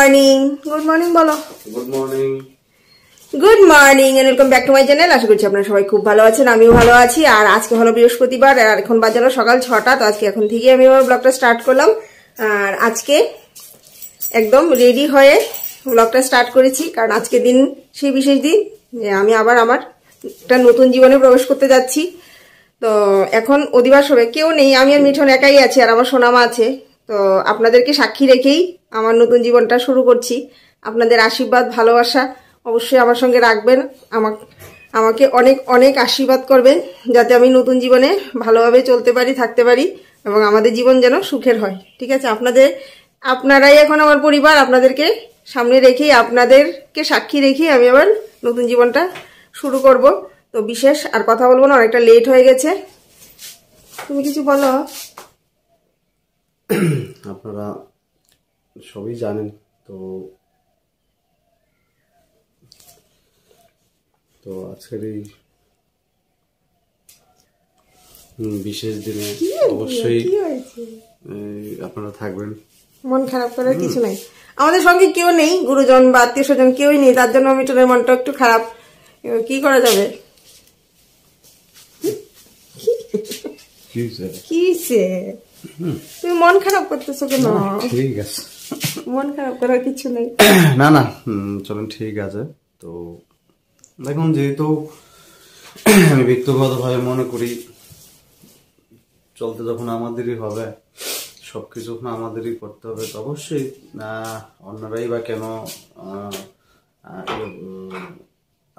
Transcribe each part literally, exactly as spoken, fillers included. Morning, good morning বলো। Good morning, good morning and welcome back to my channel. আশা করছি আপনারা সবাই খুব ভালো আছেন, আমিও ভালো আছি। আর আজকে হলো বৃহস্পতিবার, আর এখন বাজালো সকাল ছটা। তো আজকে এখন থেকে আমি আমার ব্লগটা স্টার্ট করলাম, আর আজকে একদম রেডি হয়ে ব্লগটা স্টার্ট করেছি, কারণ আজকে দিন সেই বিশেষ দিন যে আমি আবার আমার একটা নতুন জীবনে প্রবেশ করতে যাচ্ছি। তো এখন অধিবাস হবে, কেউ নেই, আমি আর মিঠুন একাই আছি, আর আমার সোনামা আছে। তো আপনাদেরকে সাক্ষী রেখেই আমার নতুন জীবনটা শুরু করছি। আপনাদের আশীর্বাদ ভালোবাসা অবশ্যই আমার সঙ্গে রাখবেন, আমাকে আমাকে অনেক অনেক আশীর্বাদ করবেন, যাতে আমি নতুন জীবনে ভালোভাবে চলতে পারি, থাকতে পারি, এবং আমাদের জীবন যেন সুখের হয়। ঠিক আছে, আপনাদের আপনারাই এখন আমার পরিবার। আপনাদেরকে সামনে রেখেই, আপনাদেরকে সাক্ষী রেখে আমি আবার নতুন জীবনটা শুরু করব। তো বিশেষ আর কথা বলবো না, অনেকটা লেট হয়ে গেছে। তুমি কিছু বলো। আপনারা সবই জানেন তো, তো আজকের এই বিশেষ দিনে অবশ্যই আপনারা থাকবেন। মন খারাপ করার কিছু নাই, আমাদের সঙ্গে কেউ নেই, গুরুজন বা আত্মীয় স্বজন কেউই নেই, তার জন্য মিঠুনের মনটা একটু খারাপ। কি করা যাবে, কিসে তুমি মন খারাপ করতেছো কেন? ঠিক আছে, মন খারাপ করার কিছু নেই। না না চলেন, ঠিক আছে। তো দেখুন, যেহেতু আমি ব্যক্তিগতভাবে মনে করি চলতে যখন আমাদেরই হবে, সবকিছু যখন আমাদেরই করতে হবে, তো অবশ্যই অন্যরাই বা কেন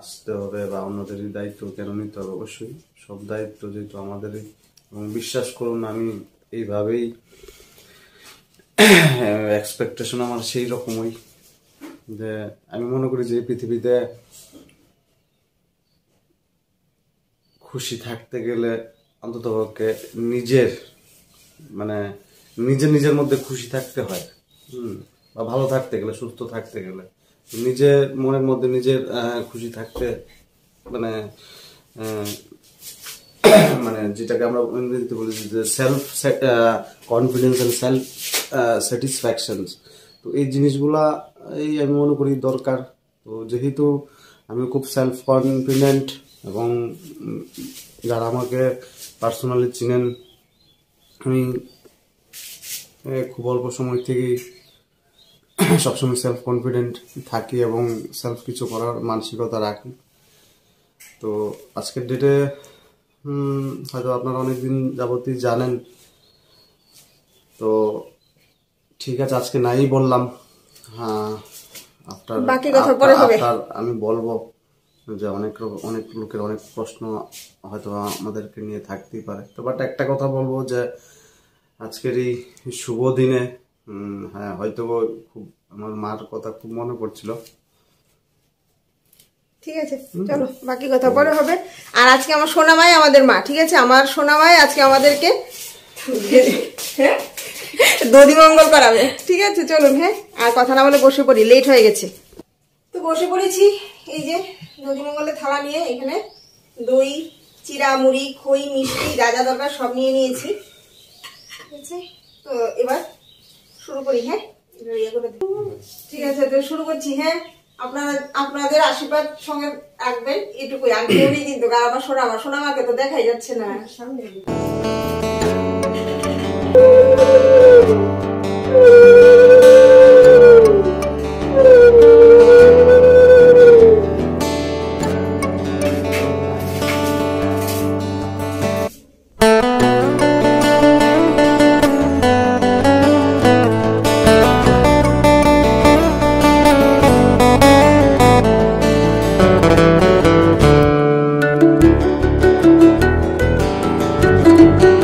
আসতে হবে, বা অন্যদেরই দায়িত্ব কেন নিতে হবে? অবশ্যই সব দায়িত্ব যেহেতু আমাদেরই, এবং বিশ্বাস করুন আমি এইভাবেই এক্সপেকটেশন আমার সেই রকমই, যে আমি মনে করি যে পৃথিবীতে খুশি থাকতে গেলে অন্ততপক্ষে নিজের মানে নিজে নিজের মধ্যে খুশি থাকতে হয়, হুম, বা ভালো থাকতে গেলে, সুস্থ থাকতে গেলে, নিজের মনের মধ্যে নিজের খুশি থাকতে মানে মানে যেটাকে আমরা ইংরেজিতে বলি যে self confidence and self satisfaction, তো এই জিনিসগুলা এই আমি মনে করি দরকার। তো যেহেতু আমি খুব সেলফ কনফিডেন্ট, এবং যারা আমাকে পার্সোনালি চিনেন, আমি খুব অল্প সময় থেকেই সবসময় সেলফ কনফিডেন্ট থাকি এবং সেলফ কিছু করার মানসিকতা রাখি। তো আজকের ডেটে হয়তো আপনারা অনেকদিন যাবতই জানেন, তো ঠিক আছে আজকে নাই বললাম, হ্যাঁ আপনার আমি বলবো যে অনেক অনেক লোকের অনেক প্রশ্ন হয়তো আমাদেরকে নিয়ে থাকতেই পারে, তো বাট একটা কথা বলবো যে আজকের এই শুভ দিনে, হ্যাঁ হয়তো খুব আমার মার কথা খুব মনে পড়ছিল। ঠিক আছে, চলো বাকি কথা পরে হবে। আর আজকে আমার সোনামাই আমাদের মা, ঠিক আছে, আমার সোনামাই আজকে আমাদেরকে দধিমঙ্গল করাবে। ঠিক আছে চলুন, হ্যাঁ আর কথা না বলে বসে পড়ি, লেট হয়ে গেছে। তো বসে পড়েছি, এই যে দধিমঙ্গলের থালা নিয়ে, এখানে দই, চিরা, মুড়ি, খই, মিষ্টি, গাজা দরকার সব নিয়ে নিয়েছি। ঠিক আছে, তো এবার শুরু করি, হ্যাঁ ঠিক আছে তো শুরু করছি। হ্যাঁ আপনারা আপনাদের আশীর্বাদ সঙ্গে রাখবেন, এটুকুই। আর কেউই কিন্তু আমার সোনামা, সোনামাকে তো দেখাই যাচ্ছে না সামনে। Thank you.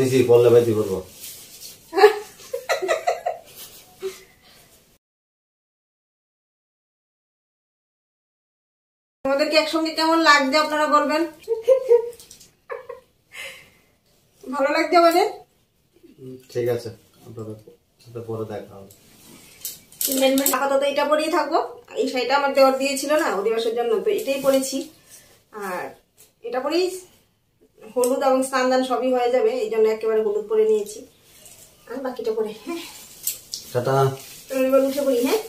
দিছি বললে ভাই দিব করব। আমাদেরকে একসঙ্গে কেমন লাগছে আপনারা বলবেন, ভালো লাগছে আমাদের। ঠিক আছে আপনাদের সাথে পরে দেখা হবে। মেনমেন টাকা তো এটা পরেই থাকবো, এই শাড়িটা আমার দেওয়ার দিয়েছিল না অধিবাসের জন্য, তো এটাই পরেছি। আর এটা পরেই হলুদ এবং স্নান সবই হয়ে যাবে, এই জন্য একেবারে হলুদ পরে নিয়েছি। আর বাকিটা পরে হ্যাঁ টাটা রবিবার উঠে পড়ি। হ্যাঁ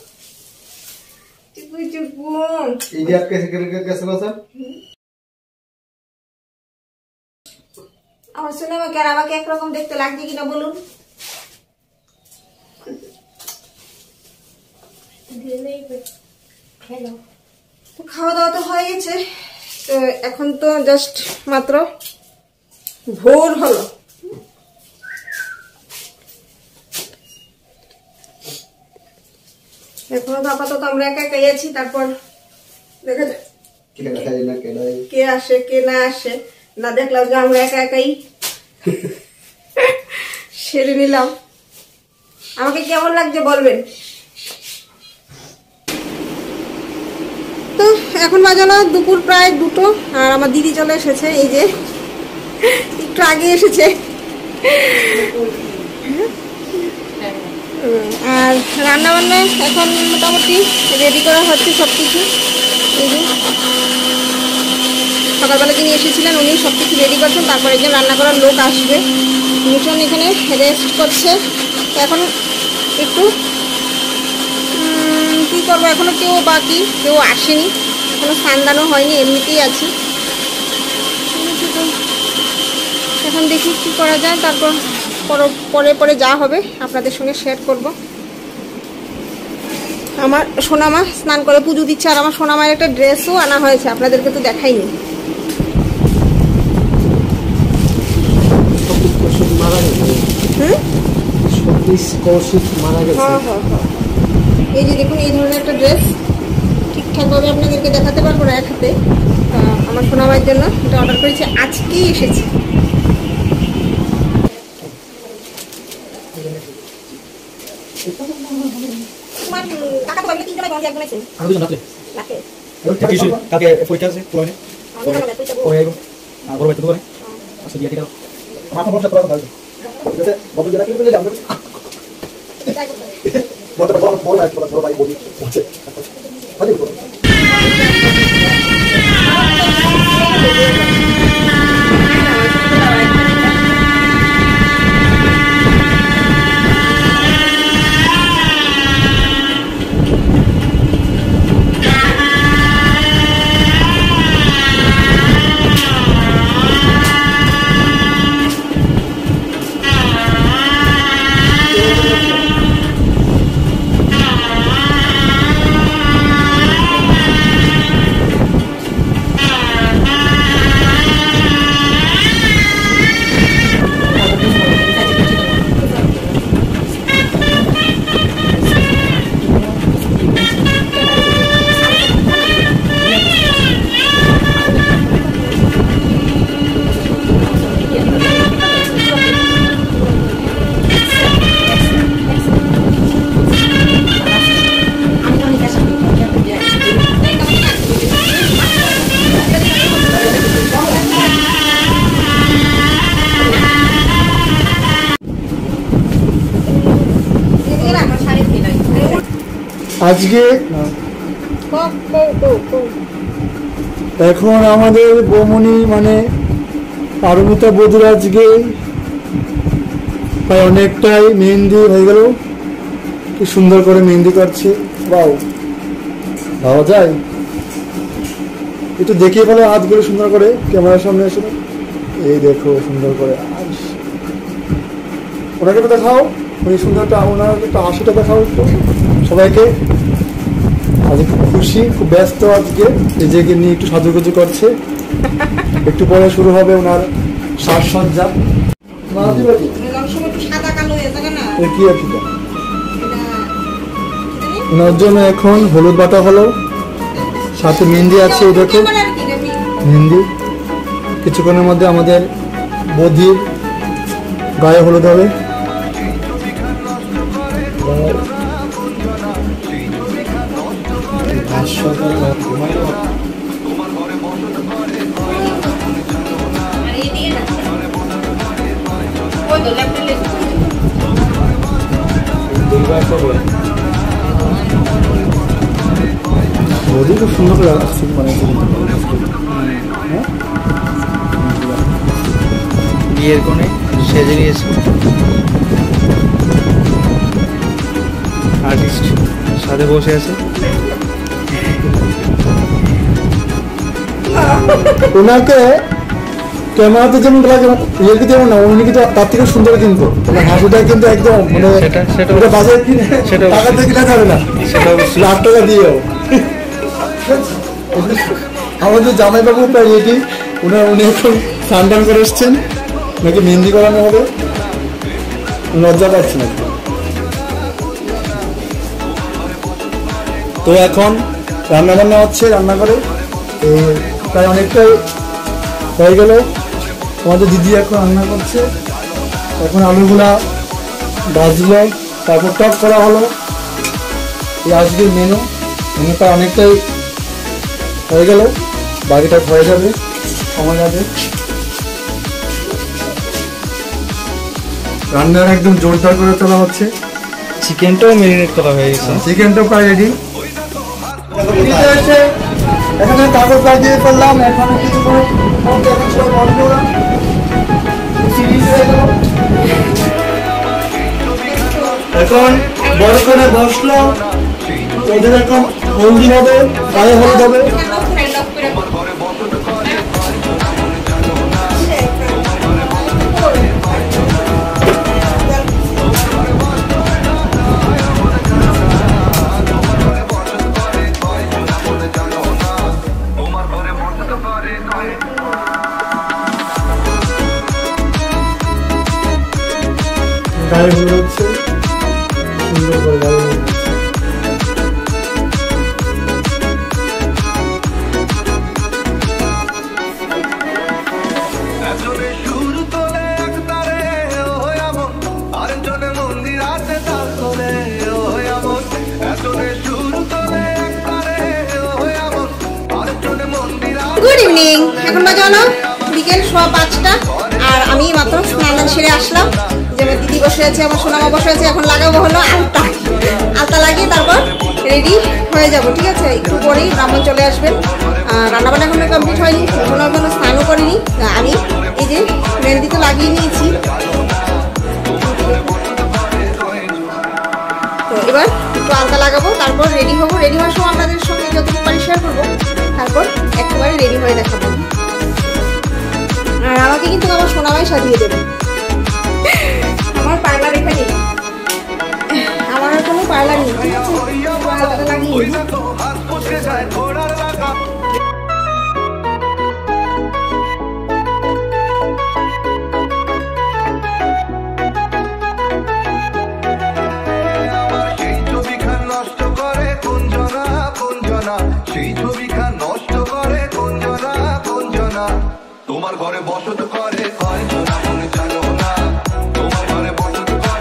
চুপুই চুপুন ইডিয়াত কেসে কেসে কেসে বসা আমার সিনেমা কেন আমাকে একরকম দেখতে লাগছে কিনা বলুন। খাওয়া দাওয়া তো হয়ে গেছে, তো এখন তো জাস্ট মাত্র ভোর হলো। এখনো তো আপাতত আমরা একা একাই আছি, তারপর দেখা যায় কে আসে কে না আসে। না দেখলাম যে আমরা একা একাই সেরে নিলাম। আমাকে কেমন লাগছে বলবেন। তো এখন বাজানো দুপুর প্রায় দুটো, আর আমার দিদি চলে এসেছে, এই যে একটু আগে এসেছে। আর রান্না বান্না এখন মোটামুটি রেডি করা হচ্ছে সব কিছু। এই যে সকালবেলা তিনি এসেছিলেন, উনি সব কিছু রেডি করছেন, তারপরে একজন রান্না করার লোক আসবে। মিঠুন এখানে রেস্ট করছে। এখন একটু কী করবো, এখনও কেউ বাকি কেউ আসেনি, এখনও স্নানদানও হয়নি, এমনিতেই আছি। এখন দেখি কী করা যায়, তারপর পরে পরে যা হবে আপনাদের সঙ্গে শেয়ার করব। আমার সোনামা স্নান করে পুজো দিচ্ছে, আর আমার সোনামায়ের একটা ড্রেসও আনা হয়েছে, আপনাদেরকে তো দেখাইনি। এই যে দেখুন এই ধরনের একটা ড্রেস, ঠিকঠাকভাবে আপনাদেরকে দেখাতে পারবো না এক হাতে। আমার সোনামায়ের জন্য এটা অর্ডার করেছি, আজকেই এসেছে। আজকে এখন আমাদের বৌমনি মানে পারমিতা বৌদির আজকে প্রায় অনেকটাই মেহেন্দি হয়ে গেল। কি সুন্দর করে মেহেন্দি করছে, বাউ ভাবা যায়। একটু দেখিয়ে বলো হাতগুলো সুন্দর করে ক্যামেরার সামনে এসে। এই দেখো সুন্দর করে ওনাকে তো দেখাও, উনি সুন্দরটা ওনার একটু আশিটা দেখাও একটু সবাইকে। আজকে খুব খুশি, খুব ব্যস্ত আজকে, নিজেকে নিয়ে একটু সাজুগুজু করছে। একটু পরে শুরু হবে ওনার সাজসজ্জা। ওনার জন্য এখন হলুদ বাটা হলো, সাথে মেহেন্দি আছে, দেখো মেহেন্দি। কিছুক্ষণের মধ্যে আমাদের বৌদির গায়ে হলুদ হবে, খুব সুন্দর করে আসছে মানে বিয়ের কোণে সেজে নিয়েছে আর্টিস্ট সাথে বসে আছে। ওনাকে ক্যামেরাতে যেমন লাগে রিয়েলটি যেমন না, উনি কিন্তু তার থেকে সুন্দর কিন্তু ওনার হাসিটা কিন্তু একদম মানে সেটা বাজারে কিনে সেটা টাকাতে কিনা যাবে না, সেটা লাখ টাকা দিয়েও। আমাদের জামাইবাবু প্রায় রেডি, ওনার উনি এখন সানডান করে এসছেন, ওনাকে মেহেন্দি করানো হবে, লজ্জা পাচ্ছেন। তো এখন রান্না বান্না হচ্ছে রান্নাঘরে, প্রায় অনেকটাই হয়ে গেল। আমাদের দিদি এখন রান্না করছে, এখন আলুগুলা ভাজলো, তারপর টক করা হলো। এই আজকের মেনু, মেনুটা অনেকটাই হয়ে গেল, বাকিটা হয়ে যাবে সময় যাবে। রান্নার একদম জোরদার করে তোলা হচ্ছে, চিকেনটাও মেরিনেট করা হয়ে গেছে, চিকেনটাও প্রায় রেডি। এখানে কাগজ দিয়ে করলাম, এখন কিছু এখন বড় করে বসলো, ওদের এখন হলদি হবে, পায়ে হলুদ হবে। গায়ে হলুদ হচ্ছে সুন্দর করে, গায়ে হলুদ এখন বাজে হলো বিকেল সোয়া পাঁচটা, আর আমি মাত্র স্নান সেরে আসলাম। যে আমার দিদি বসে আছে, আমার সোনামা বসে আছে, এখন লাগাবো হলো আলতা। আলতা লাগিয়ে তারপর রেডি হয়ে যাবো, ঠিক আছে? একটু পরেই ব্রাহ্মণ চলে আসবেন। রান্নাবান্না এখনো কমপ্লিট হয়নি, কোনো কোনো স্নানও করিনি আমি। এই যে মেহেন্দি তো লাগিয়ে নিয়েছি, তো এবার একটু আলতা লাগাবো, তারপর রেডি হবো। রেডি হওয়ার সময় আপনাদের সঙ্গে যতটুকু পারি শেয়ার করবো, তারপর একেবারে রেডি হয়ে দেখাবো। আর আমাকে কিন্তু আমার সোনামাই সাজিয়ে দেবে, আমার পার্লার এখানে, আমার কোনো পার্লার নেই। তোমার ঘরে বসত করে তোমার ঘরে বসত করে।